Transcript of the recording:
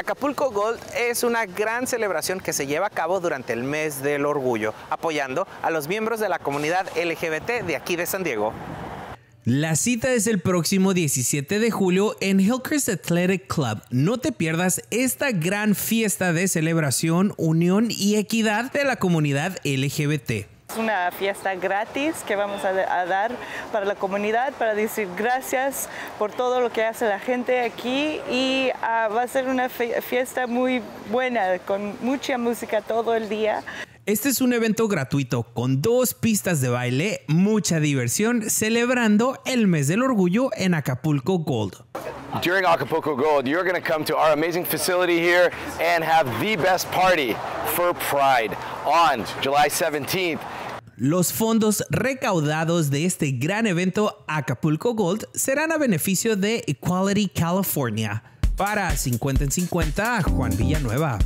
Acapulco Gold es una gran celebración que se lleva a cabo durante el mes del orgullo, apoyando a los miembros de la comunidad LGBT de aquí de San Diego. La cita es el próximo 17 de julio en Hillcrest Athletic Club. No te pierdas esta gran fiesta de celebración, unión y equidad de la comunidad LGBT. Es una fiesta gratis que vamos a dar para la comunidad, para decir gracias por todo lo que hace la gente aquí, y va a ser una fiesta muy buena, con mucha música todo el día. Este es un evento gratuito con 2 pistas de baile, mucha diversión, celebrando el mes del orgullo en Acapulco Gold. During Acapulco Gold, you're going to come to our amazing facility here and have the best party for Pride on July 17th. Los fondos recaudados de este gran evento Acapulco Gold serán a beneficio de Equality California. Para 50 en 50, Juan Villanueva.